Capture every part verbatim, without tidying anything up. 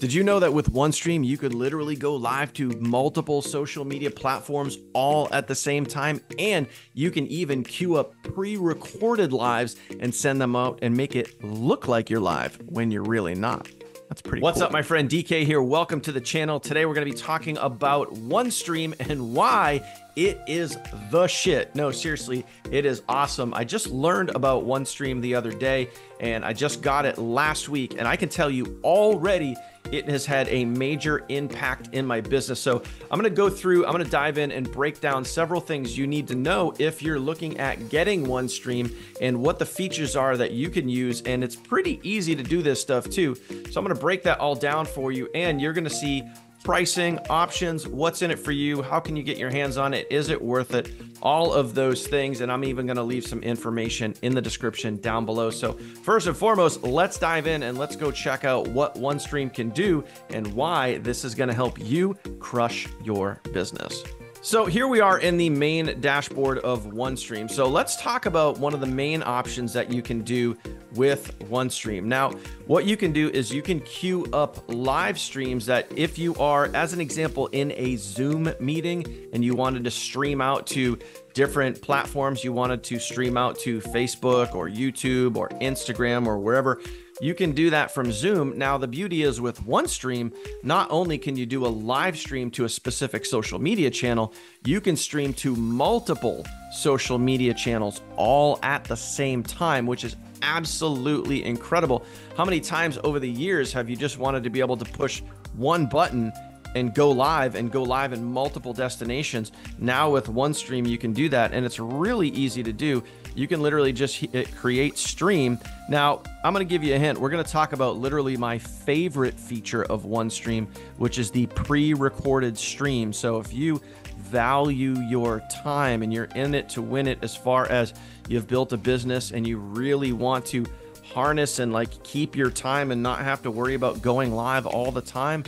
Did you know that with OneStream, you could literally go live to multiple social media platforms all at the same time? And you can even queue up pre-recorded lives and send them out and make it look like you're live when you're really not. That's pretty cool. What's up, my friend? D K here. Welcome to the channel. Today, we're going to be talking about OneStream and why it is the shit. No, seriously, it is awesome. I just learned about OneStream the other day, and I just got it last week. And I can tell you already, it has had a major impact in my business. So I'm gonna go through, I'm gonna dive in and break down several things you need to know if you're looking at getting OneStream and what the features are that you can use. And it's pretty easy to do this stuff too. So I'm gonna break that all down for you, and you're gonna see pricing, options, what's in it for you, how can you get your hands on it, is it worth it, all of those things. And I'm even gonna leave some information in the description down below. So first and foremost, let's dive in and let's go check out what OneStream can do and why this is gonna help you crush your business. So here we are in the main dashboard of OneStream. So let's talk about one of the main options that you can do with OneStream. Now, what you can do is you can queue up live streams that if you are, as an example, in a Zoom meeting and you wanted to stream out to different platforms, you wanted to stream out to Facebook or YouTube or Instagram or wherever, you can do that from Zoom. Now, the beauty is with OneStream, not only can you do a live stream to a specific social media channel, you can stream to multiple social media channels all at the same time, which is absolutely incredible. How many times over the years have you just wanted to be able to push one button and go live and go live in multiple destinations? Now with OneStream, you can do that, and it's really easy to do. You can literally just hit create stream. Now, I'm gonna give you a hint. We're gonna talk about literally my favorite feature of OneStream, which is the pre-recorded stream. So if you value your time and you're in it to win it, as far as you've built a business and you really want to harness and like keep your time and not have to worry about going live all the time,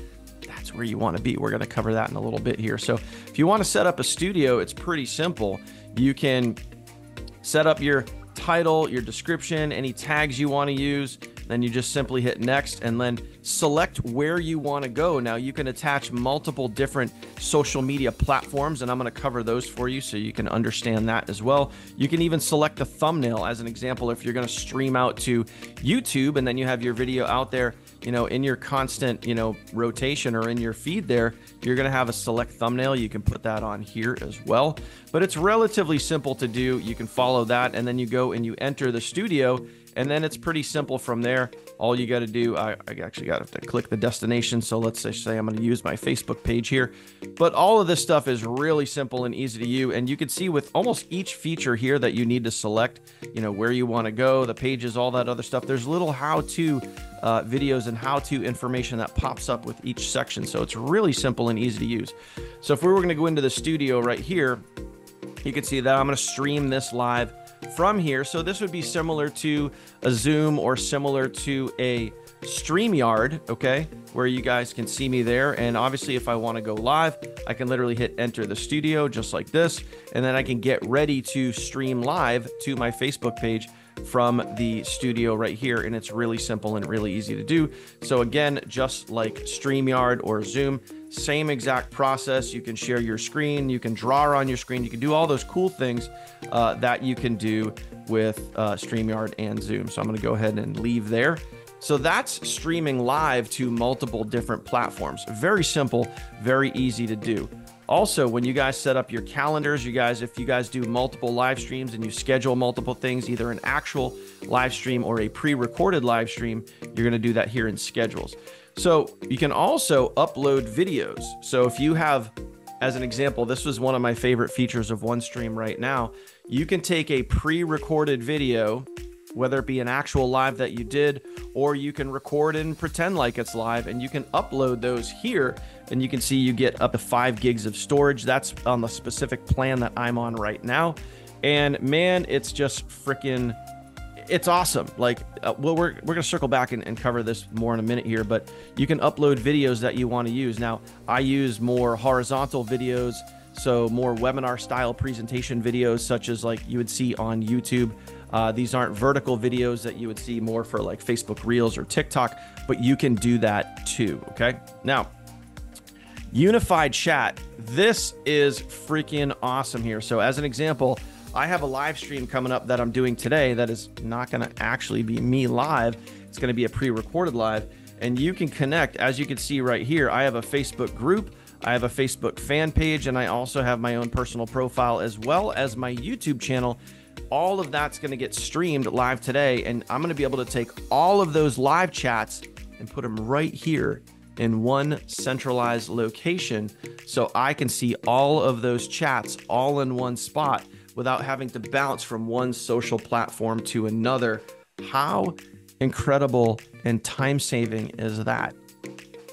that's where you want to be. We're going to cover that in a little bit here. So if you want to set up a studio, it's pretty simple. You can set up your title, your description, any tags you want to use. Then you just simply hit next and then select where you want to go. Now you can attach multiple different social media platforms, and I'm going to cover those for you so you can understand that as well. You can even select the thumbnail as an example if you're going to stream out to YouTube, and then you have your video out there, you know, in your constant, you know, rotation or in your feed there, you're going to have a select thumbnail. You can put that on here as well, but it's relatively simple to do. You can follow that, and then you go and you enter the studio, and then it's pretty simple from there. All you got to do, I, I actually got to click the destination. So let's just say I'm going to use my Facebook page here, but all of this stuff is really simple and easy to you. And you can see with almost each feature here that you need to select, you know, where you want to go, the pages, all that other stuff. There's little how-to uh, videos and how-to information that pops up with each section. So it's really simple and easy to use. So if we were going to go into the studio right here, you can see that I'm going to stream this live from here. So this would be similar to a Zoom or similar to a StreamYard, okay, where you guys can see me there. And obviously, if I want to go live, I can literally hit enter the studio just like this, and then I can get ready to stream live to my Facebook page from the studio right here. And it's really simple and really easy to do. So again, just like StreamYard or Zoom, same exact process. You can share your screen, you can draw on your screen, you can do all those cool things uh, that you can do with uh, StreamYard and Zoom. So I'm going to go ahead and leave there. So that's streaming live to multiple different platforms. Very simple, very easy to do. Also, when you guys set up your calendars, you guys, if you guys do multiple live streams and you schedule multiple things, either an actual live stream or a pre-recorded live stream, you're going to do that here in schedules. So you can also upload videos. So if you have, as an example, this was one of my favorite features of OneStream right now, you can take a pre-recorded video, whether it be an actual live that you did, or you can record and pretend like it's live, and you can upload those here, and you can see you get up to five gigs of storage. That's on the specific plan that I'm on right now. And man, it's just freaking, it's awesome. Like, uh, well, we're, we're gonna circle back and, and cover this more in a minute here, but you can upload videos that you wanna use. Now, I use more horizontal videos, so more webinar style presentation videos, such as like you would see on YouTube. Uh, these aren't vertical videos that you would see more for like Facebook Reels or TikTok, but you can do that too, okay? Now, unified chat, this is freaking awesome here. So as an example, I have a live stream coming up that I'm doing today that is not gonna actually be me live. It's gonna be a pre-recorded live, and you can connect. As you can see right here, I have a Facebook group, I have a Facebook fan page, and I also have my own personal profile as well as my YouTube channel. All of that's gonna get streamed live today, and I'm gonna be able to take all of those live chats and put them right here in one centralized location, so I can see all of those chats all in one spot without having to bounce from one social platform to another. How incredible and time-saving is that?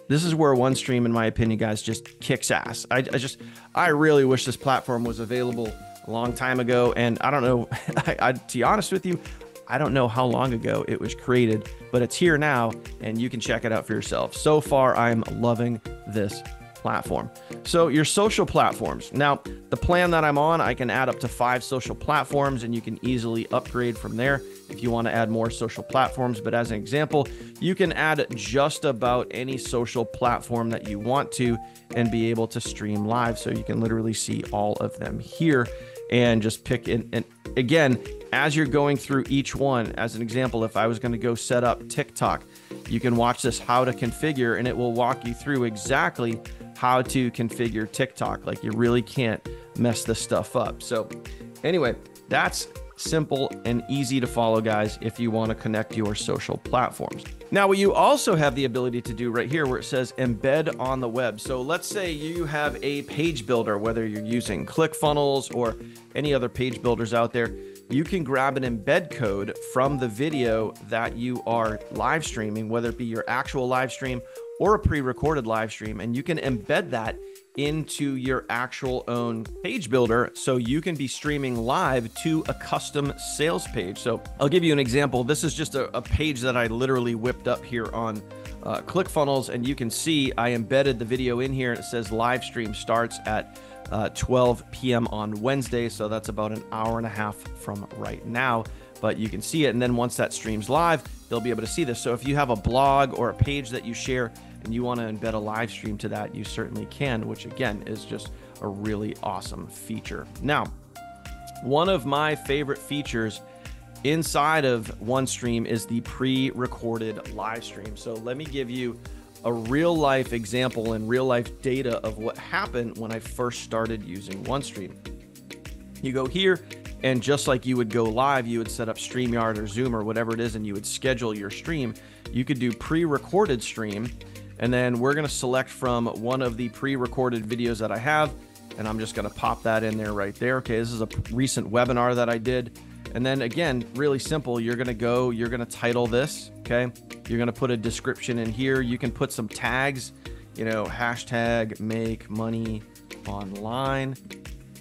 This is where OneStream, in my opinion, guys, just kicks ass. I, I just, I really wish this platform was available a long time ago. And I don't know, I, I, to be honest with you, I don't know how long ago it was created, but it's here now and you can check it out for yourself. So far, I'm loving this platform. So your social platforms. Now, the plan that I'm on, I can add up to five social platforms, and you can easily upgrade from there if you want to add more social platforms. But as an example, you can add just about any social platform that you want to and be able to stream live. So you can literally see all of them here and just pick in. And again, as you're going through each one, as an example, if I was going to go set up TikTok, you can watch this how to configure, and it will walk you through exactly how to configure TikTok. Like, you really can't mess this stuff up. So anyway, that's simple and easy to follow, guys, if you want to connect your social platforms. Now, what you also have the ability to do right here where it says embed on the web. So let's say you have a page builder, whether you're using ClickFunnels or any other page builders out there, you can grab an embed code from the video that you are live streaming, whether it be your actual live stream or a pre-recorded live stream, and you can embed that into your actual own page builder, so you can be streaming live to a custom sales page. So I'll give you an example. This is just a, a page that I literally whipped up here on uh, ClickFunnels, and you can see I embedded the video in here. It says live stream starts at uh, twelve p m on Wednesday, so that's about an hour and a half from right now. But you can see it, and then once that streams live, they'll be able to see this. So if you have a blog or a page that you share and you want to embed a live stream to that, you certainly can, which again is just a really awesome feature. Now, one of my favorite features inside of OneStream is the pre-recorded live stream. So let me give you a real life example and real life data of what happened when I first started using OneStream. You go here, and just like you would go live, you would set up StreamYard or Zoom or whatever it is, and you would schedule your stream. You could do pre-recorded stream, and then we're gonna select from one of the pre-recorded videos that I have, and I'm just gonna pop that in there right there. Okay, this is a recent webinar that I did. And then again, really simple, you're gonna go, you're gonna title this, okay? You're gonna put a description in here. You can put some tags, you know, hashtag make money online,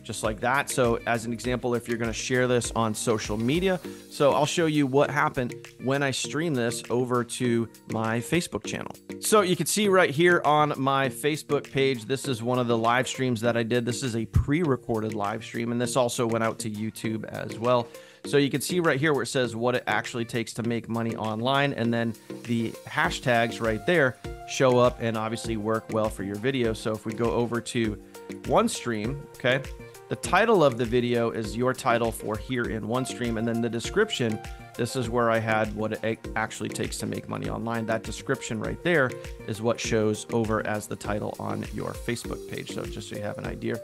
just like that. So as an example, if you're going to share this on social media, so I'll show you what happened when I stream this over to my Facebook channel. So you can see right here on my Facebook page, this is one of the live streams that I did. This is a pre-recorded live stream, and this also went out to YouTube as well. So you can see right here where it says what it actually takes to make money online, and then the hashtags right there show up and obviously work well for your video. So if we go over to OneStream, okay, the title of the video is your title for here in OneStream, and then the description, this is where I had what it actually takes to make money online. That description right there is what shows over as the title on your Facebook page. So just so you have an idea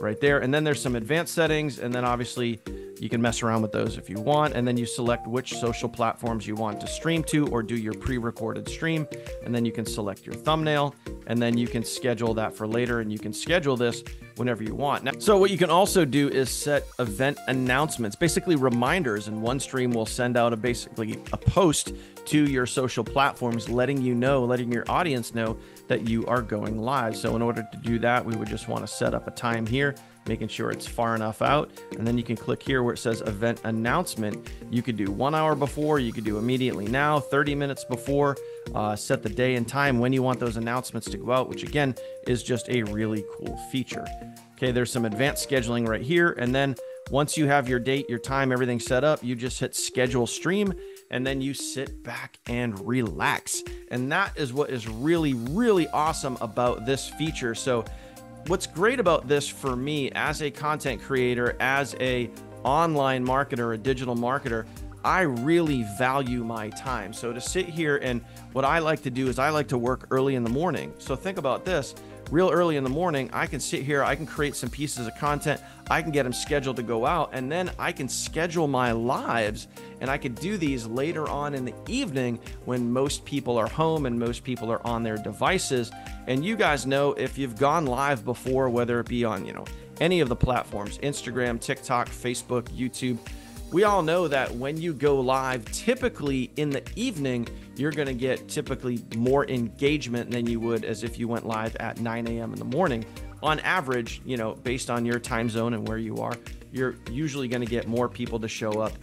right there. And then there's some advanced settings, and then obviously you can mess around with those if you want. And then you select which social platforms you want to stream to or do your pre-recorded stream. And then you can select your thumbnail, and then you can schedule that for later, and you can schedule this whenever you want. Now, so what you can also do is set event announcements, basically reminders, and OneStream will send out a basically a post to your social platforms, letting you know, letting your audience know that you are going live. So in order to do that, we would just want to set up a time here, making sure it's far enough out. And then you can click here where it says event announcement. You could do one hour before, you could do immediately now, thirty minutes before, uh, set the day and time when you want those announcements to go out, which again is just a really cool feature. Okay, there's some advanced scheduling right here. And then Once you have your date, your time, everything set up, you just hit schedule stream, and then you sit back and relax. And that is what is really, really awesome about this feature. So what's great about this for me as a content creator, as a online marketer, a digital marketer, I really value my time. So to sit here, and what I like to do is I like to work early in the morning. So think about this, real early in the morning, I can sit here, I can create some pieces of content, I can get them scheduled to go out, and then I can schedule my lives, and I could do these later on in the evening when most people are home and most people are on their devices. And you guys know, if you've gone live before, whether it be on, you know, any of the platforms, Instagram, TikTok, Facebook, YouTube, we all know that when you go live, typically in the evening, you're gonna get typically more engagement than you would as if you went live at nine a m in the morning. On average, you know, based on your time zone and where you are, you're usually gonna get more people to show up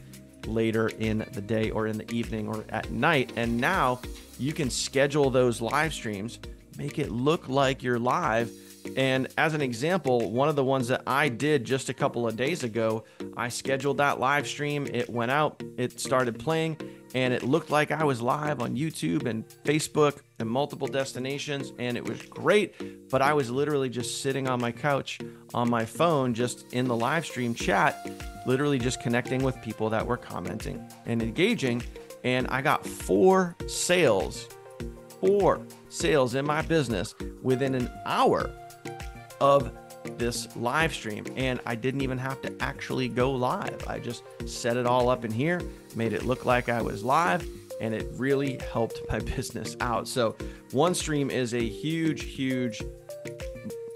later in the day or in the evening or at night. And now you can schedule those live streams, make it look like you're live. And as an example, one of the ones that I did just a couple of days ago, I scheduled that live stream. It went out, it started playing, and it looked like I was live on YouTube and Facebook and multiple destinations. And it was great, but I was literally just sitting on my couch on my phone, just in the live stream chat, literally just connecting with people that were commenting and engaging. And I got four sales, four sales in my business within an hour of this live stream. And I didn't even have to actually go live. I just set it all up in here, made it look like I was live, and it really helped my business out. So OneStream is a huge, huge,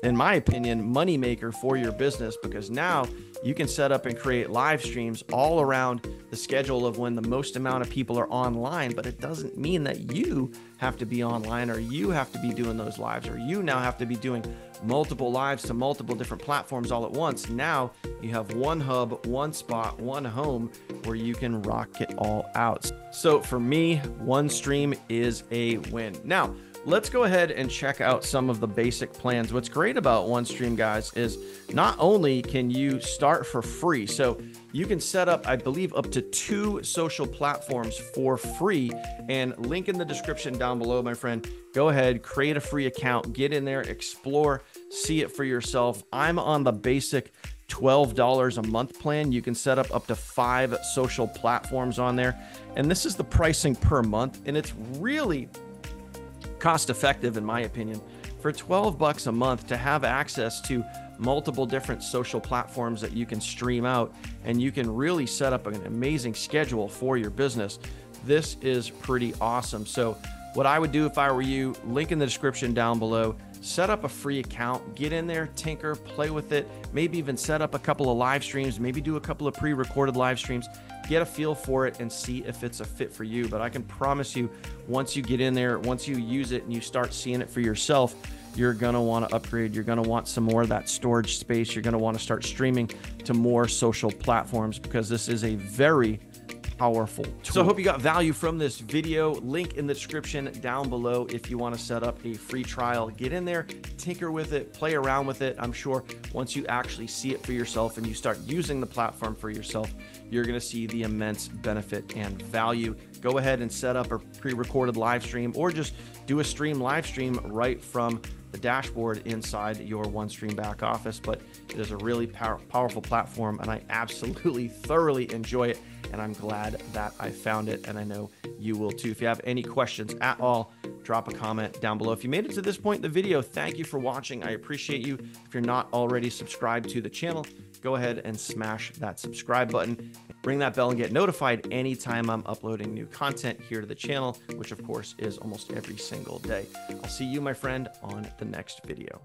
in my opinion, money maker for your business, because now you can set up and create live streams all around the schedule of when the most amount of people are online, but it doesn't mean that you have to be online or you have to be doing those lives or you now have to be doing multiple lives to multiple different platforms all at once. Now you have one hub, one spot, one home where you can rock it all out. So for me, OneStream is a win. Now, let's go ahead and check out some of the basic plans. What's great about OneStream, guys, is not only can you start for free, so you can set up, I believe, up to two social platforms for free, and link in the description down below, my friend. Go ahead, create a free account, get in there, explore, see it for yourself. I'm on the basic twelve dollars a month plan. You can set up up to five social platforms on there. And this is the pricing per month, and it's really cost effective, in my opinion, for twelve bucks a month to have access to multiple different social platforms that you can stream out, and you can really set up an amazing schedule for your business. This is pretty awesome. So what I would do if I were you, link in the description down below, set up a free account, get in there, tinker, play with it, maybe even set up a couple of live streams, maybe do a couple of pre-recorded live streams, get a feel for it and see if it's a fit for you. But I can promise you, once you get in there, once you use it and you start seeing it for yourself, you're gonna wanna upgrade. You're gonna want some more of that storage space. You're gonna wanna start streaming to more social platforms, because this is a very powerful tool. So I hope you got value from this video. Link in the description down below if you want to set up a free trial. Get in there, tinker with it, play around with it. I'm sure once you actually see it for yourself and you start using the platform for yourself, you're going to see the immense benefit and value. Go ahead and set up a pre-recorded live stream, or just do a stream live stream right from the dashboard inside your OneStream back office. But it is a really power, powerful platform, and I absolutely thoroughly enjoy it. And I'm glad that I found it, and I know you will too. If you have any questions at all, drop a comment down below. If you made it to this point in the video, thank you for watching. I appreciate you. If you're not already subscribed to the channel, go ahead and smash that subscribe button. Ring that bell and get notified anytime I'm uploading new content here to the channel, which of course is almost every single day. I'll see you, my friend, on the next video.